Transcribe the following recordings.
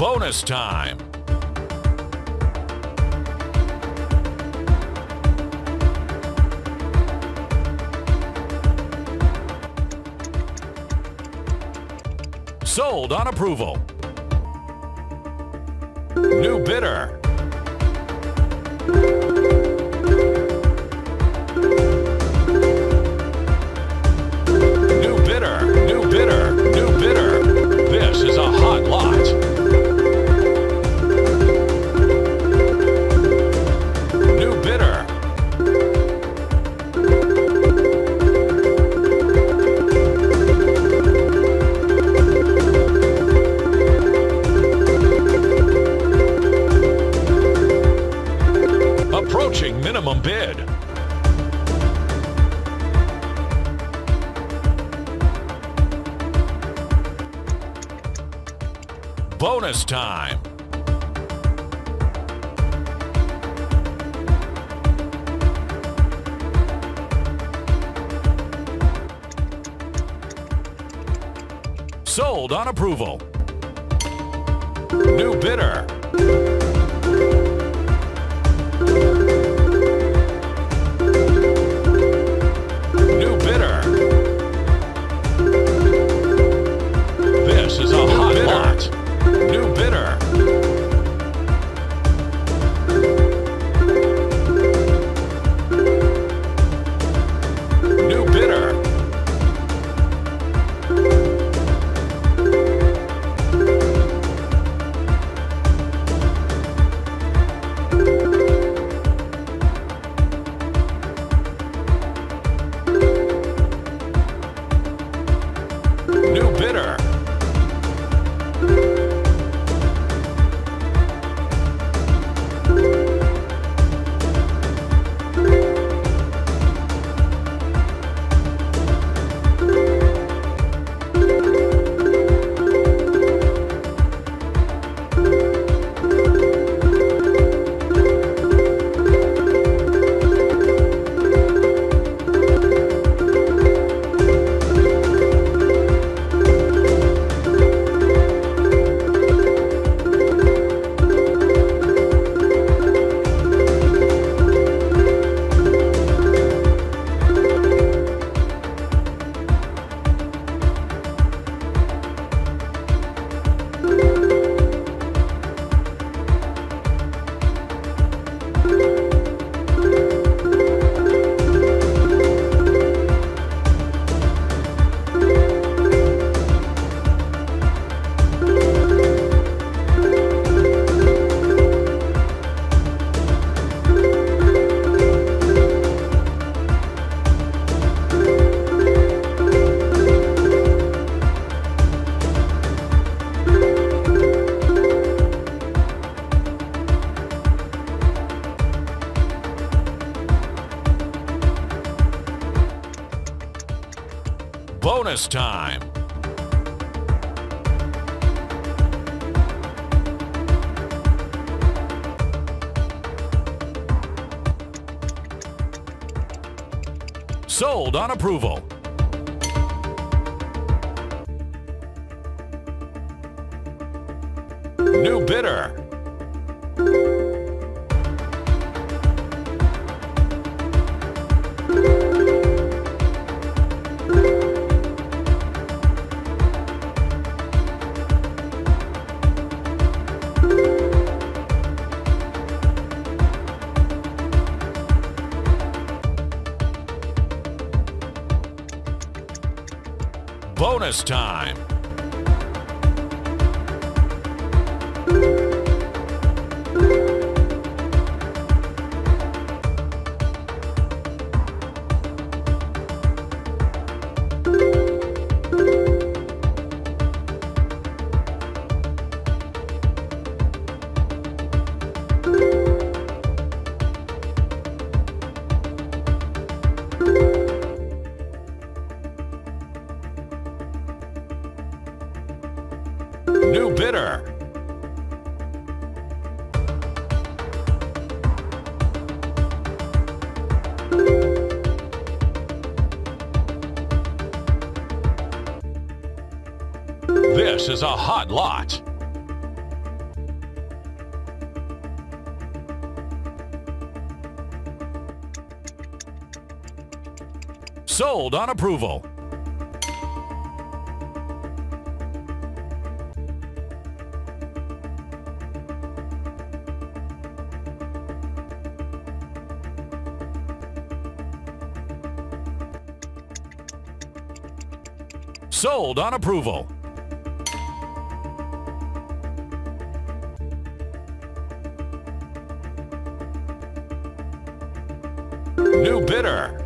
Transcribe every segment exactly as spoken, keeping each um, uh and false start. bonus time. Sold on approval. New bidder. New bidder, new bidder, new bidder. This is a hot lot. New bidder. Approaching minimum bid. Bonus time. Sold on approval. New bidder. New bidder. This is a hot lot. New bidder. New bidder. New bidder. Bonus time. Sold on approval. New bidder. Bonus time. New bidder. This is a hot lot. Sold on approval. Sold on approval. New bidder.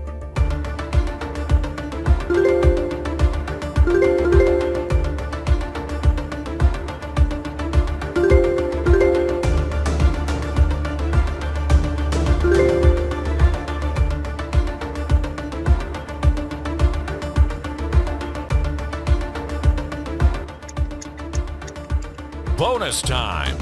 Bonus time.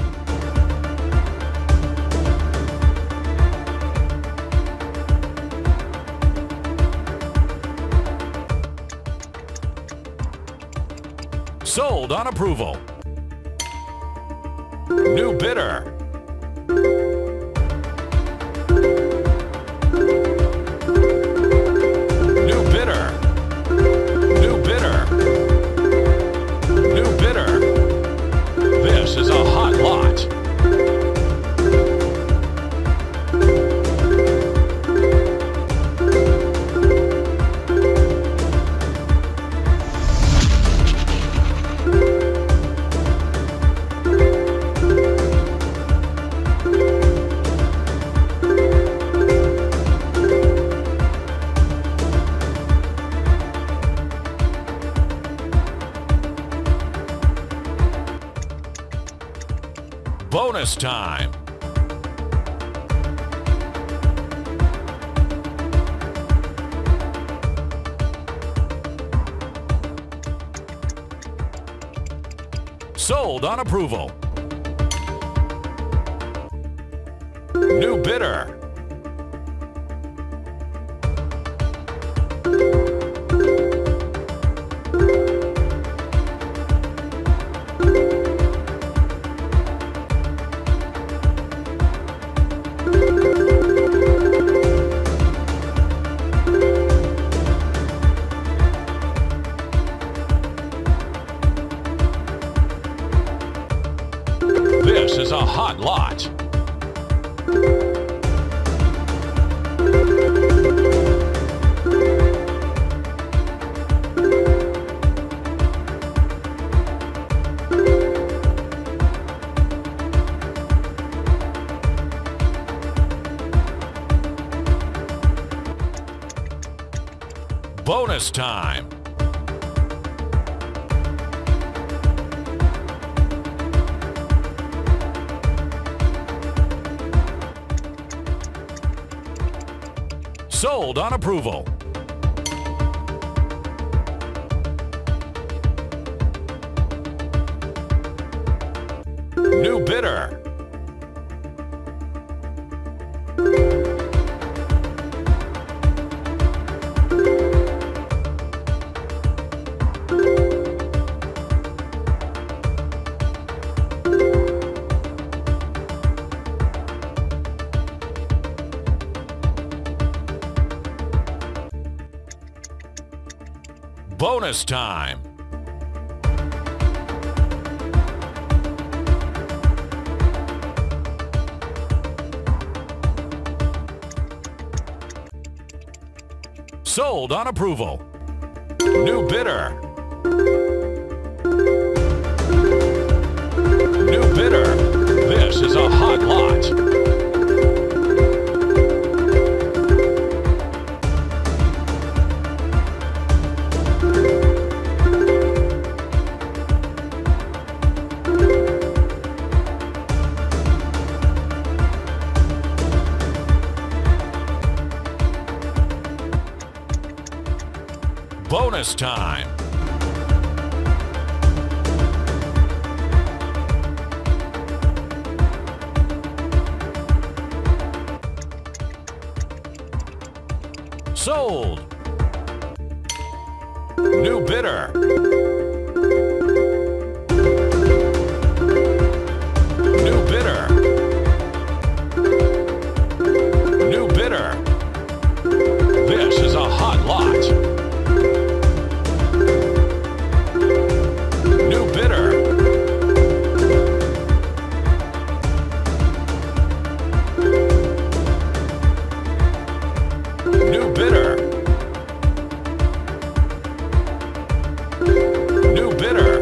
Sold on approval. New bidder. New bidder. New bidder. New bidder. This is a hot lot. Bonus time. Sold on approval. New bidder. This is a hot lot. Bonus time. Sold on approval. New bidder. Bonus time. Sold on approval. New bidder. New bidder. This is a hot lot. Bonus time. Sold. New bidder. New bidder. New bidder. This is a hot lot. New bidder.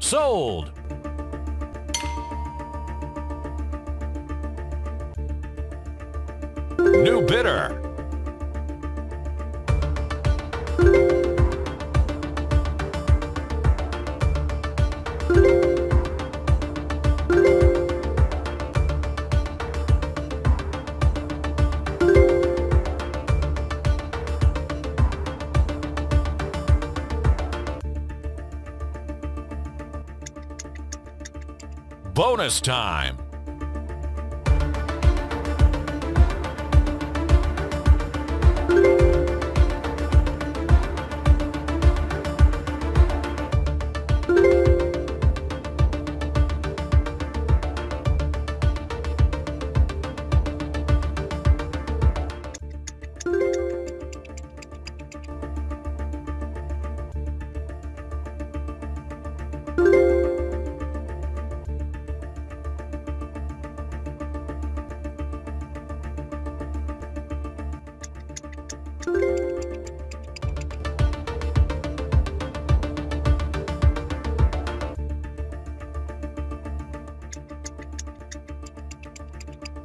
Sold. New bidder. Bonus time.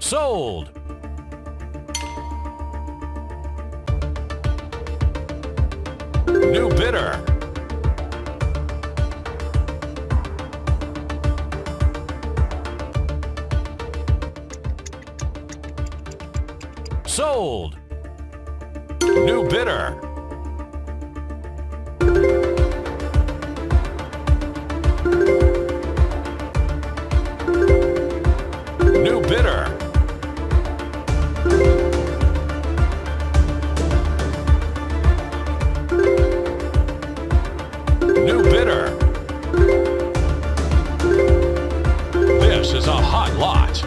Sold. New bidder. Sold. New bidder. New bidder. New bidder. This is a hot lot.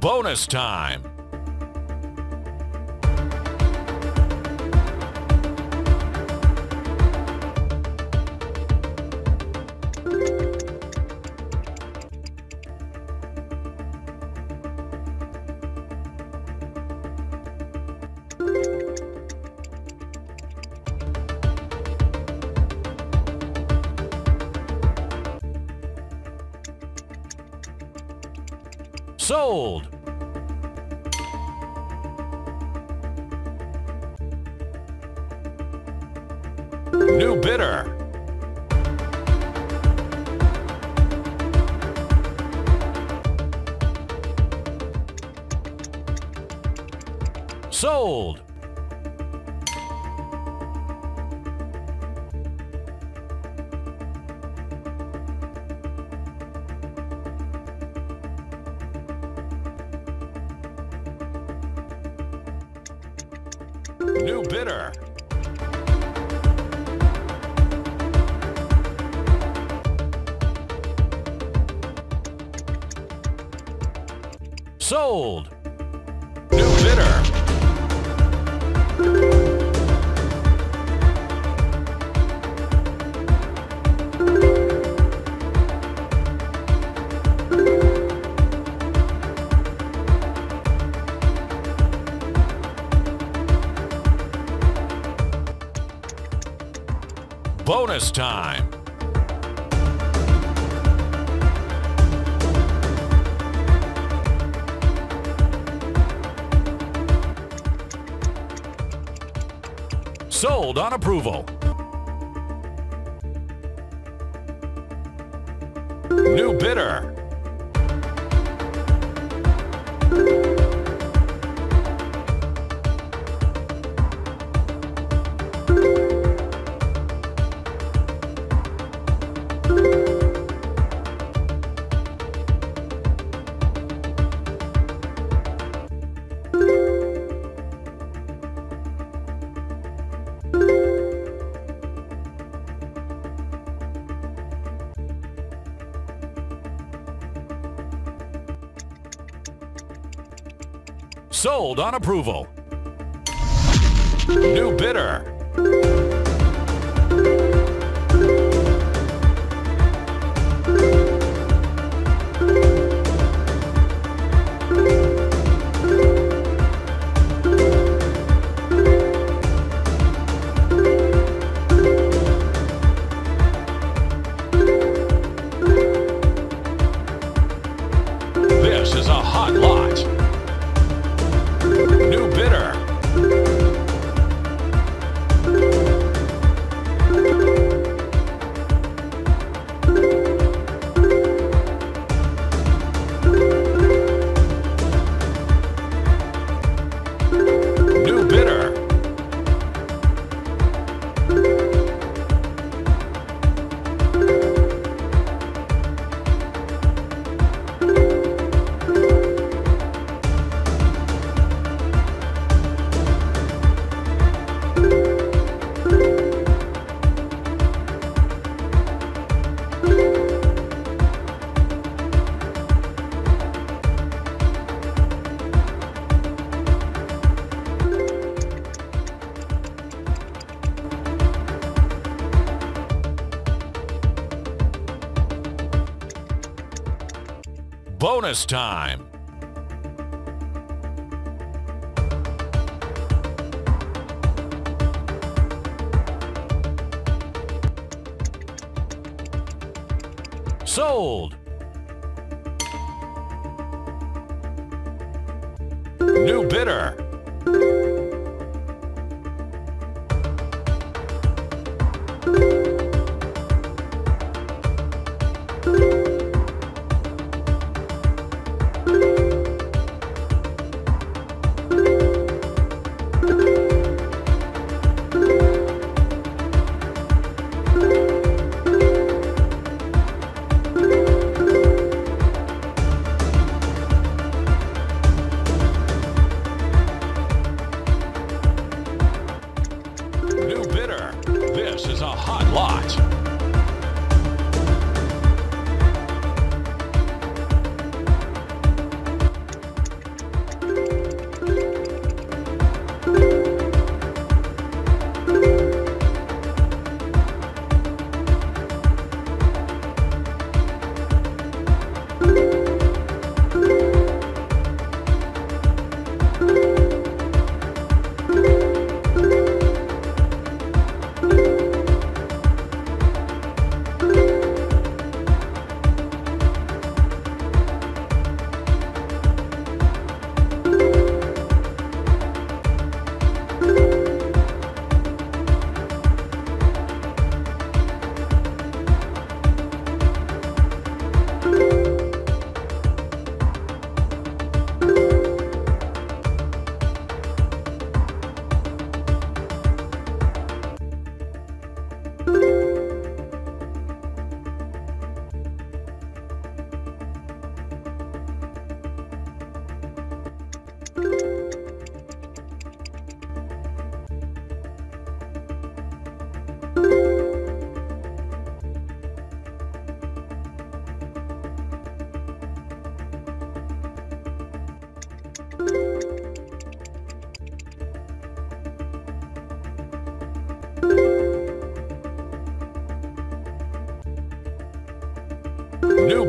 Bonus time. Sold. New bidder. Sold. New bidder. Sold. New bidder. Bonus time. Sold on approval. New bidder. Sold on approval. New bidder. This is a hot lot. New bidder. New bidder. Bonus time. Sold. New bidder.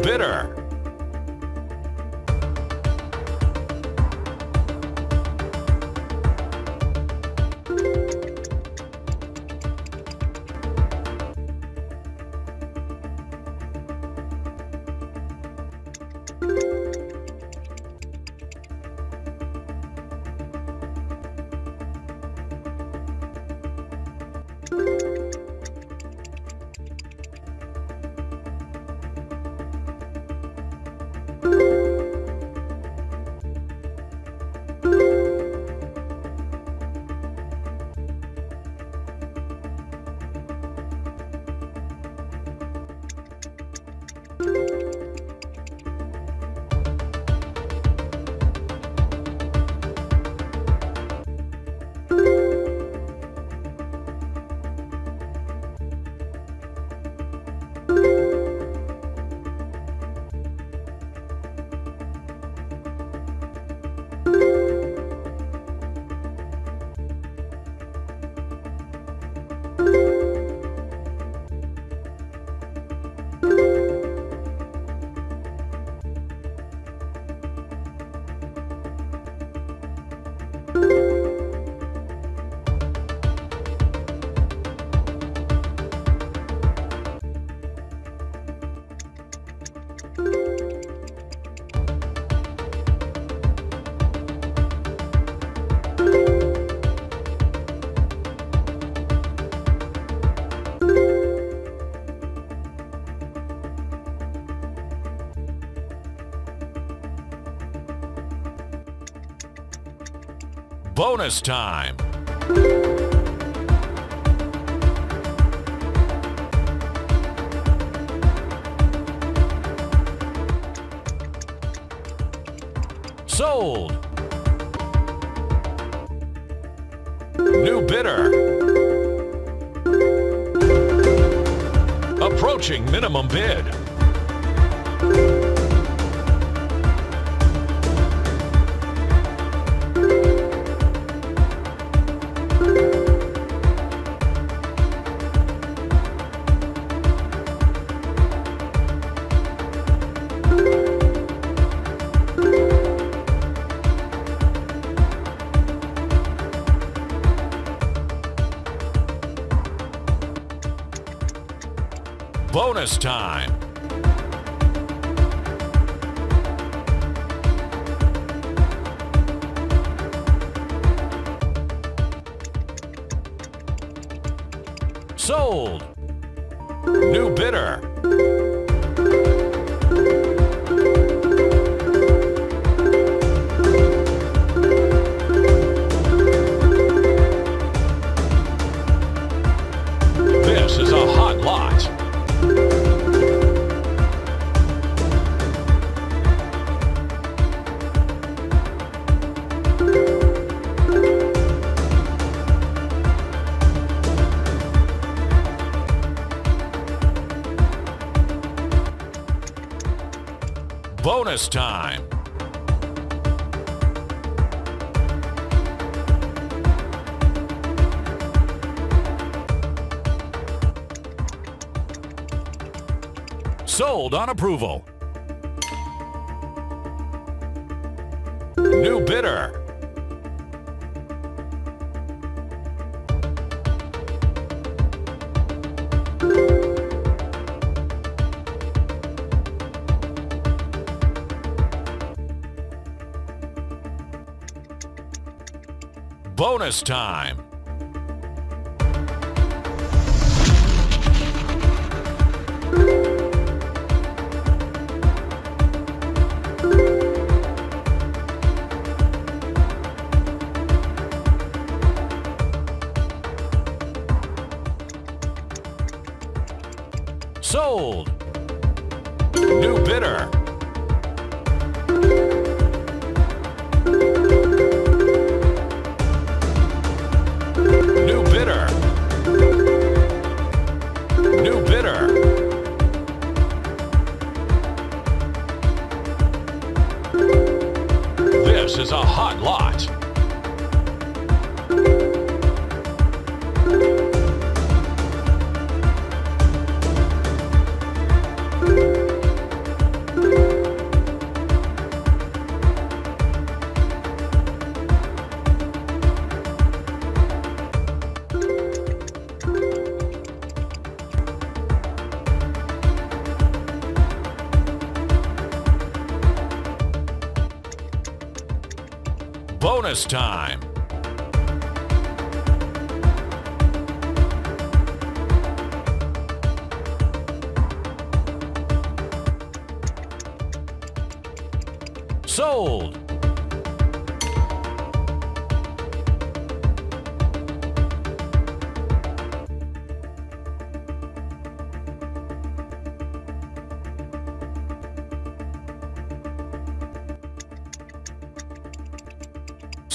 bidder. Bonus time. Sold. New bidder. Approaching minimum bid. Bonus time. Sold. New bidder. This is a hot lot. Bonus time. Sold on approval. New bidder. Bonus time. Sold. New bidder. This is a hot lot. bonus time. Sold.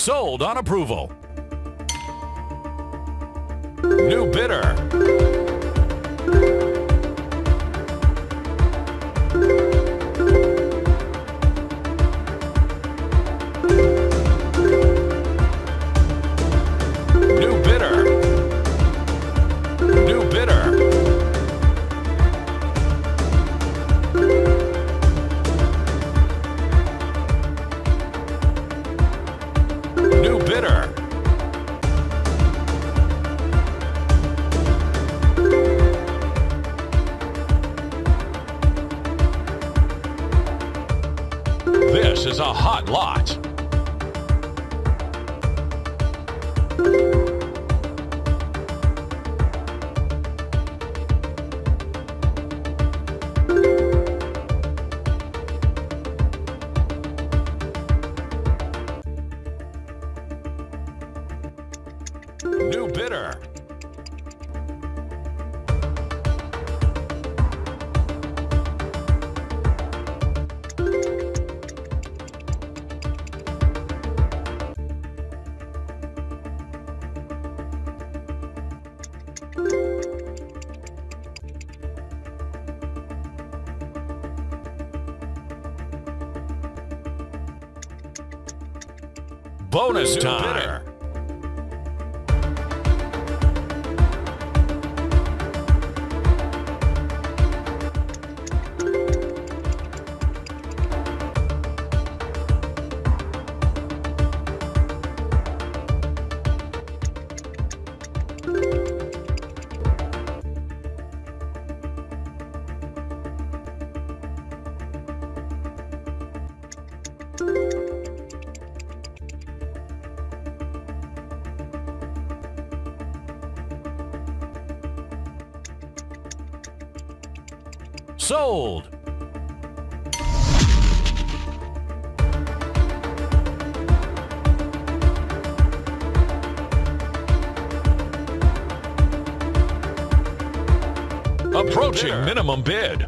Sold on approval. New bidder. New bidder. New bidder. Bidder. This is a hot lot. New bidder. Bonus time. Sold. Approaching bidder. Minimum bid.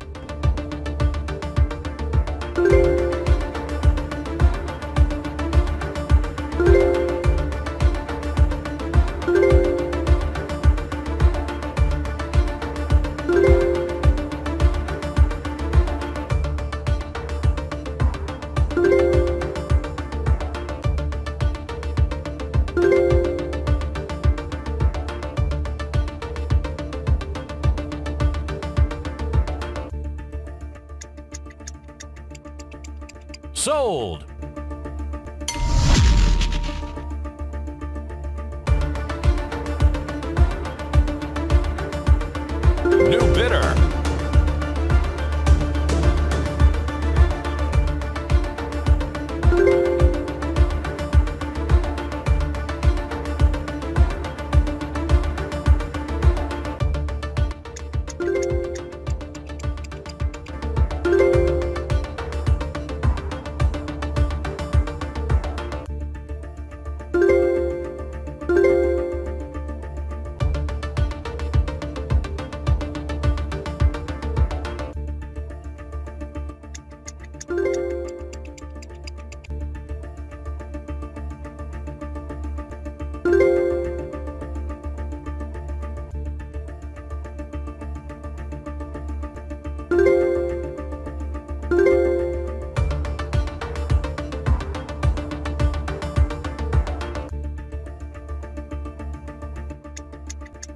Sold.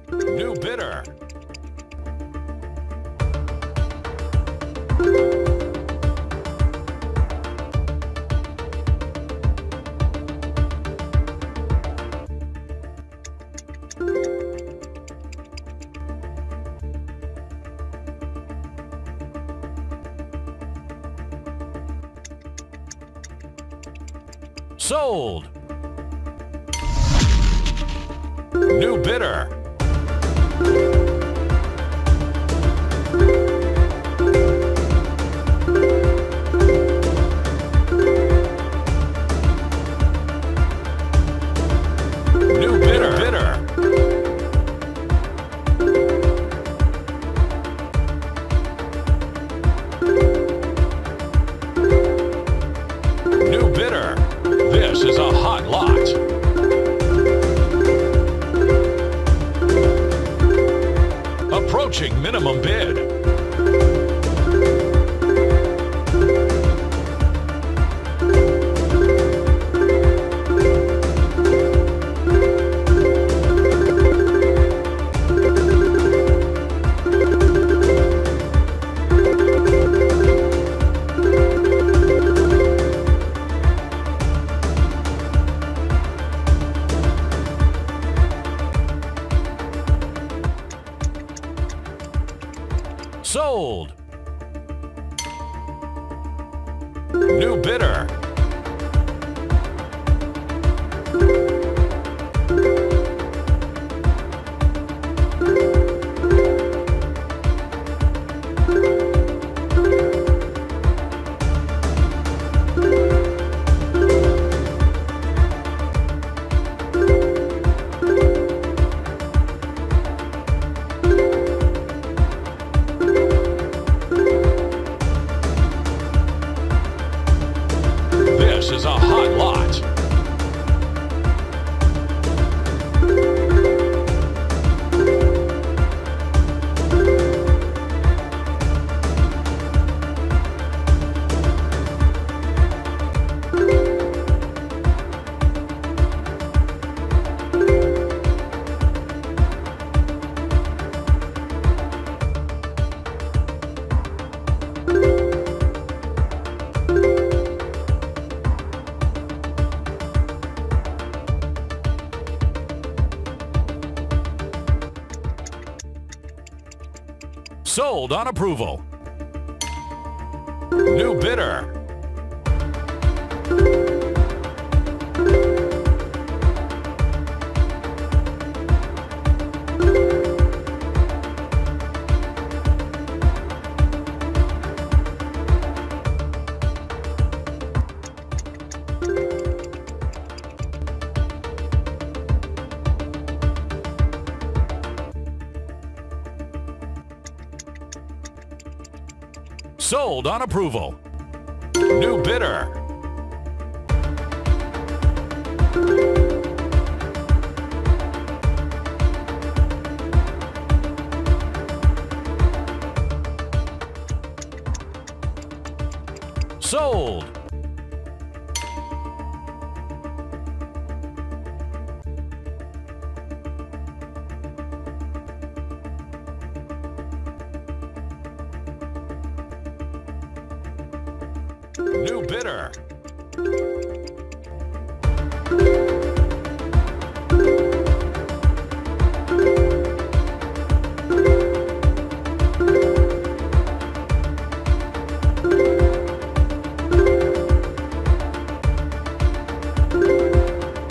New bidder. New bidder. Sold. New bidder. New bidder. Bidder. New bidder. This is a hot lot. Approaching minimum bid. Sold. New bidder. This is a hot lot. Sold on approval. New bidder. Sold on approval. New bidder.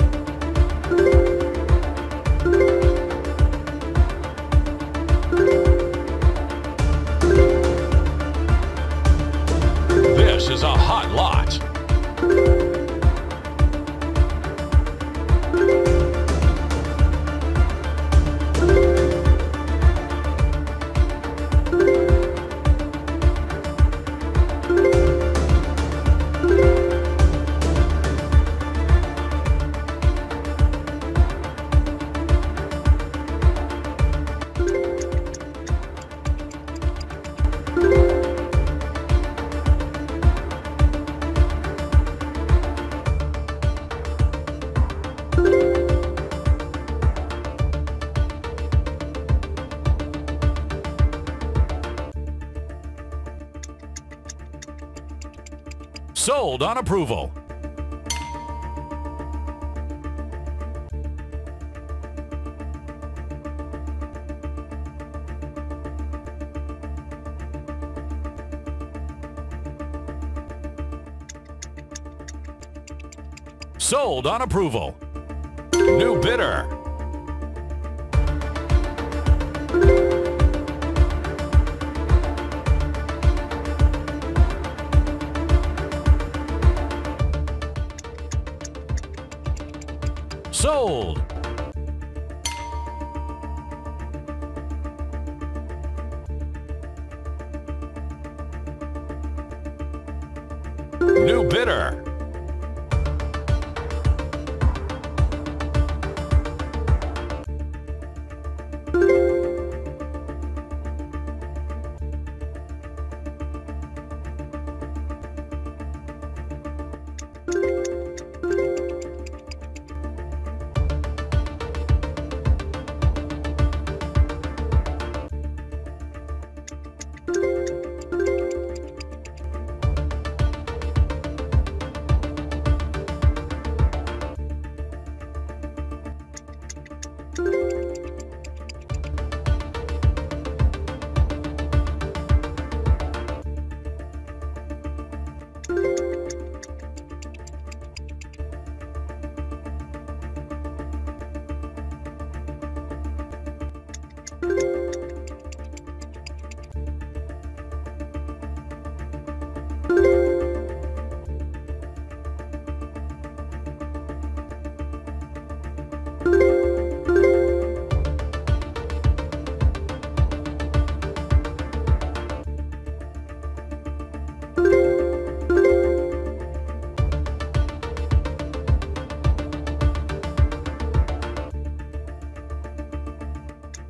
Sold. New bidder. This is a hot lot. Sold on approval. Sold on approval. New bidder. sold. New bidder.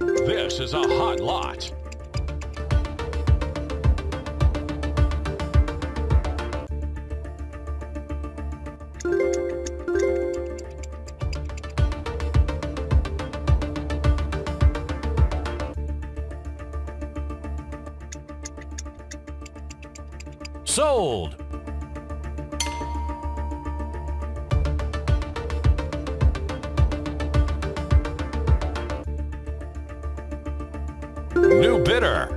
This is a hot lot. Sold. New bidder.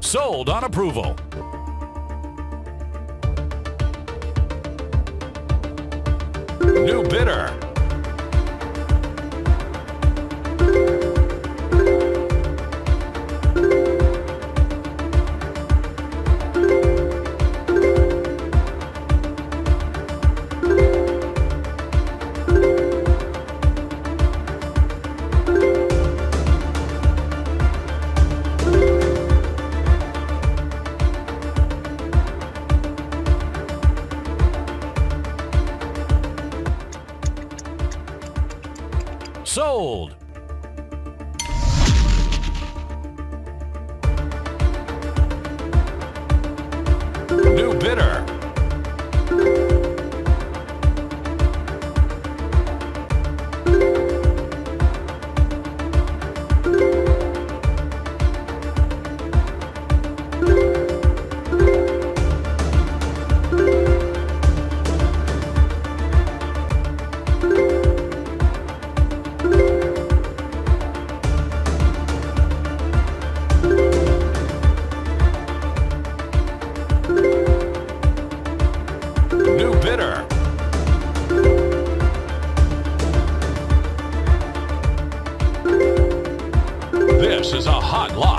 Sold on approval. New bidder. Sold. New bidder. This is a hot lot.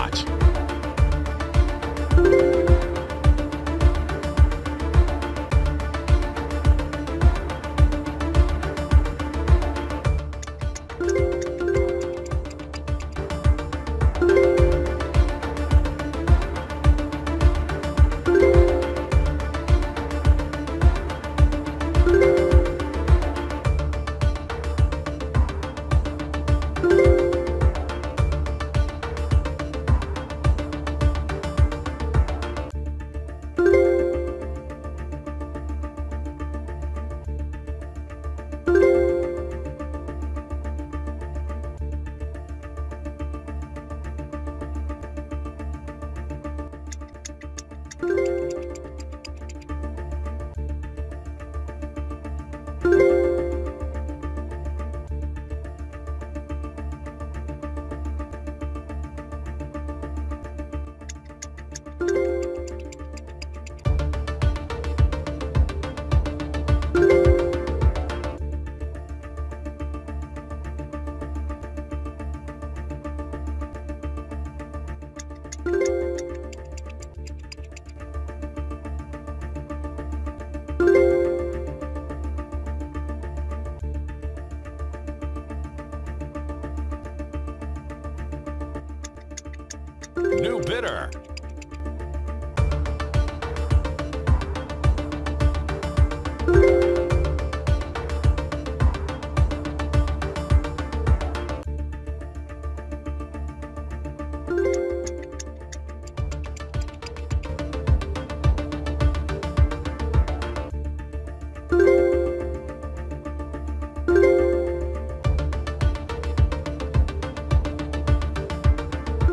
New bidder.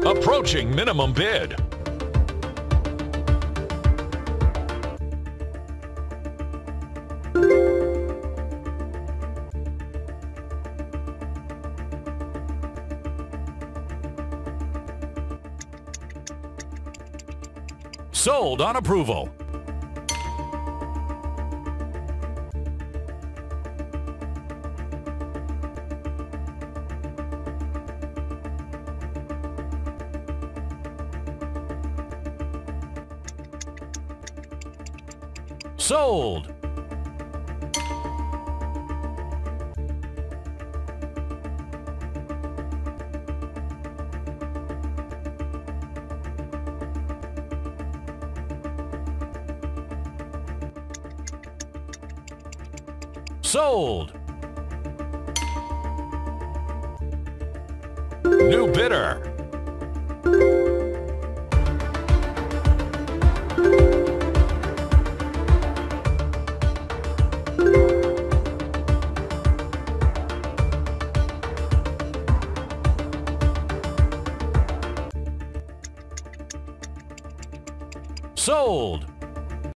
Approaching minimum bid. Sold on approval. Sold. Sold. New bidder. Sold.